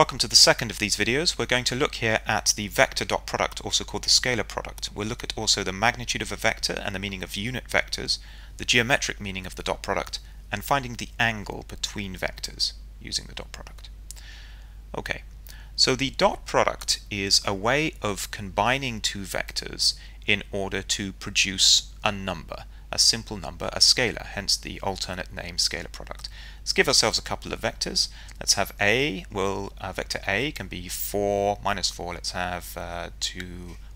Welcome to the second of these videos. We're going to look here at the vector dot product, also called the scalar product. We'll look at also the magnitude of a vector and the meaning of unit vectors, the geometric meaning of the dot product, and finding the angle between vectors using the dot product. Okay, so the dot product is a way of combining two vectors in order to produce a number, a simple number, a scalar, hence the alternate name scalar product. Let's give ourselves a couple of vectors. Let's have A, well, vector A can be 4, minus 4, let's have 2,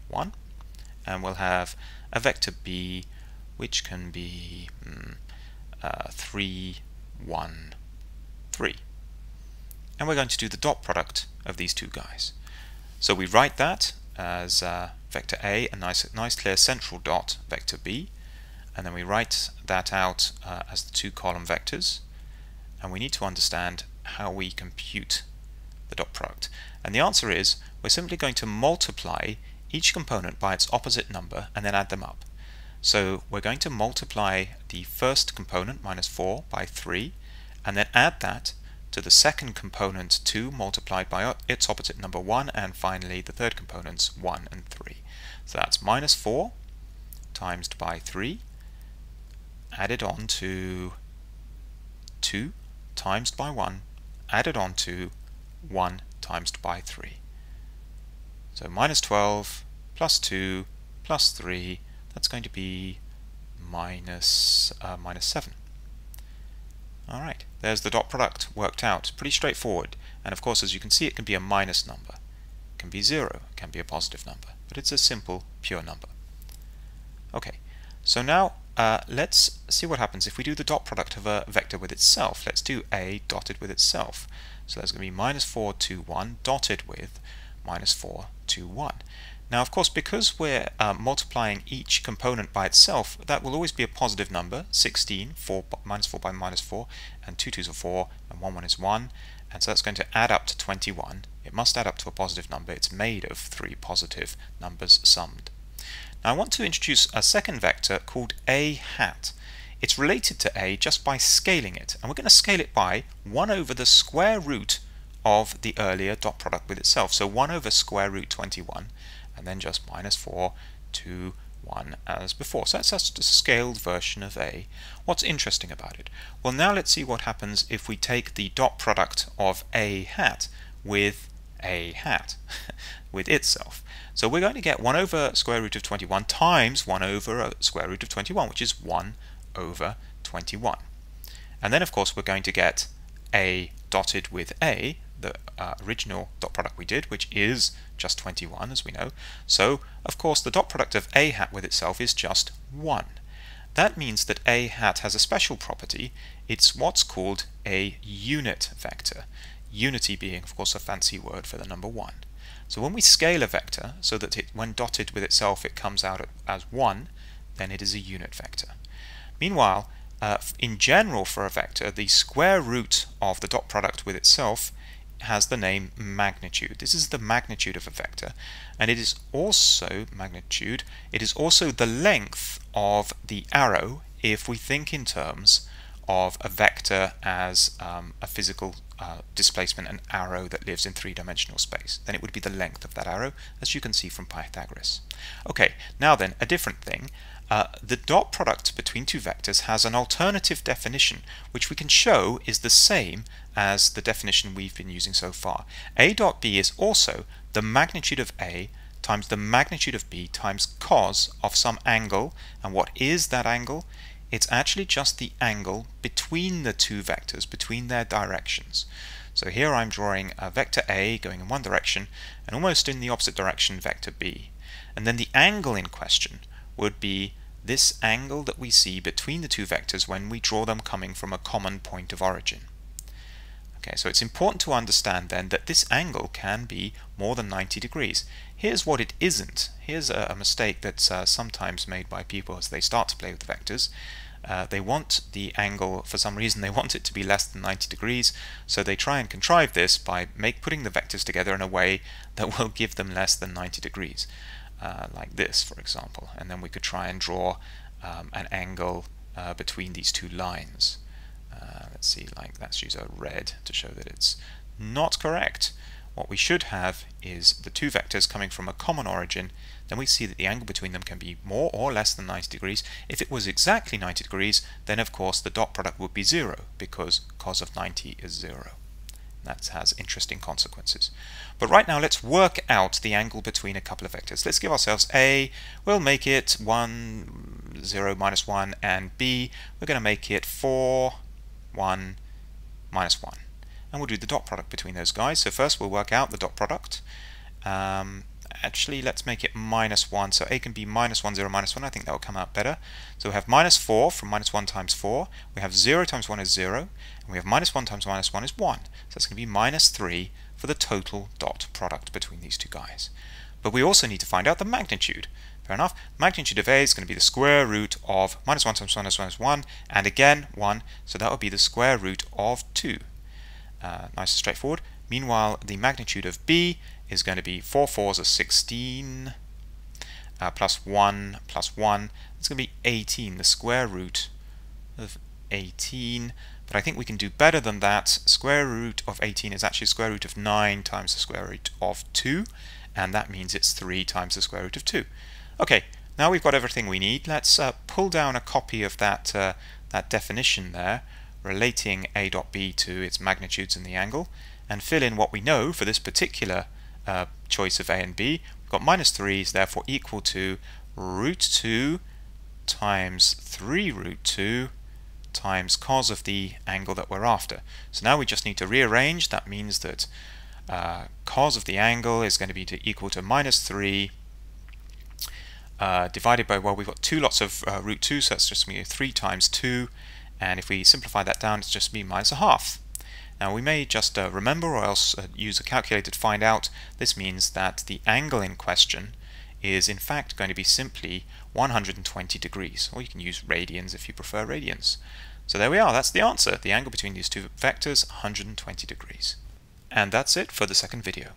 1. And we'll have a vector B, which can be 3, 1, 3. And we're going to do the dot product of these two guys. So we write that as vector A, a nice clear central dot, vector B. And then we write that out as the two column vectors, and we need to understand how we compute the dot product. And the answer is we're simply going to multiply each component by its opposite number and then add them up. So we're going to multiply the first component, minus 4, by 3, and then add that to the second component, 2, multiplied by its opposite number, 1, and finally the third components, 1 and 3. So that's minus 4 times by 3, added on to 2 times by 1, added on to 1 times by 3. So minus 12 plus 2 plus 3, that's going to be minus 7. Alright, there's the dot product worked out. Pretty straightforward, and of course as you can see it can be a minus number, it can be 0, it can be a positive number, but it's a simple pure number. Okay, so now let's see what happens if we do the dot product of a vector with itself. Let's do A dotted with itself. So that's going to be minus 4, 2, 1 dotted with minus 4, 2, 1. Now of course because we're multiplying each component by itself, that will always be a positive number, 16, minus 4 by minus 4, and 2 2s are 4, and 1 1 is 1, and so that's going to add up to 21. It must add up to a positive number. It's made of three positive numbers summed. I want to introduce a second vector called A hat. It's related to A just by scaling it, and we're going to scale it by 1 over the square root of the earlier dot product with itself, so 1 over square root 21, and then just minus 4, 2, 1 as before. So that's just a scaled version of A. What's interesting about it? Well, now let's see what happens if we take the dot product of A hat with A hat with itself. So we're going to get 1 over square root of 21 times 1 over square root of 21, which is 1 over 21. And then of course we're going to get A dotted with A, the original dot product we did, which is just 21 as we know. So of course the dot product of A hat with itself is just 1. That means that A hat has a special property. It's what's called a unit vector. Unity being, of course, a fancy word for the number 1. So when we scale a vector so that it, when dotted with itself, it comes out as 1, then it is a unit vector. Meanwhile, in general for a vector, the square root of the dot product with itself has the name magnitude. This is the magnitude of a vector, and it is also magnitude. It is also the length of the arrow if we think in terms of a vector as a physical displacement, an arrow that lives in three-dimensional space. Then it would be the length of that arrow, as you can see from Pythagoras. Okay, now then, a different thing. The dot product between two vectors has an alternative definition, which we can show is the same as the definition we've been using so far. A dot B is also the magnitude of A times the magnitude of B times cos of some angle. And what is that angle? It's actually just the angle between the two vectors, between their directions. So here I'm drawing a vector A going in one direction and almost in the opposite direction vector B. And then the angle in question would be this angle that we see between the two vectors when we draw them coming from a common point of origin. Okay, so it's important to understand then that this angle can be more than 90 degrees. Here's what it isn't. Here's a mistake that's sometimes made by people as they start to play with vectors. They want the angle, for some reason, they want it to be less than 90 degrees, so they try and contrive this by putting the vectors together in a way that will give them less than 90 degrees, like this, for example. And then we could try and draw an angle between these two lines. Let's see, like, let's use a red to show that it's not correct. what we should have is the two vectors coming from a common origin. Then we see that the angle between them can be more or less than 90 degrees. If it was exactly 90 degrees, then of course the dot product would be 0, because cos of 90 is 0. That has interesting consequences. But right now let's work out the angle between a couple of vectors. Let's give ourselves A, we'll make it 1, 0, minus 1, and B, we're going to make it 4, 1, minus 1. And we'll do the dot product between those guys. So first we'll work out the dot product. Actually, let's make it minus 1. So A can be minus 1, 0, minus 1. I think that will come out better. So we have minus 4 from minus 1 times 4. We have 0 times 1 is 0. And we have minus 1 times minus 1 is 1. So that's going to be minus 3 for the total dot product between these two guys. But we also need to find out the magnitude. Fair enough. Magnitude of A is going to be the square root of minus 1 times minus 1 is 1. And again, 1. So that would be the square root of 2. Nice and straightforward. Meanwhile, the magnitude of B is going to be 4 fours are 16 plus 1 plus 1. It's going to be 18, the square root of 18. But I think we can do better than that. Square root of 18 is actually square root of 9 times the square root of 2. And that means it's 3 times the square root of 2. Okay, now we've got everything we need. Let's pull down a copy of that definition there, relating A dot B to its magnitudes and the angle, and fill in what we know for this particular choice of A and B. We've got minus 3 is therefore equal to root 2 times 3 root 2 times cos of the angle that we're after. So now we just need to rearrange. That means that cos of the angle is going to be equal to minus 3 divided by, well, we've got two lots of root 2, so that's just going to be 3 times 2, and if we simplify that down, it's just going to be minus a half. Now we may just remember, or else use a calculator to find out. This means that the angle in question is in fact going to be simply 120 degrees, or you can use radians if you prefer radians. So there we are, that's the answer. The angle between these two vectors, 120 degrees. And that's it for the second video.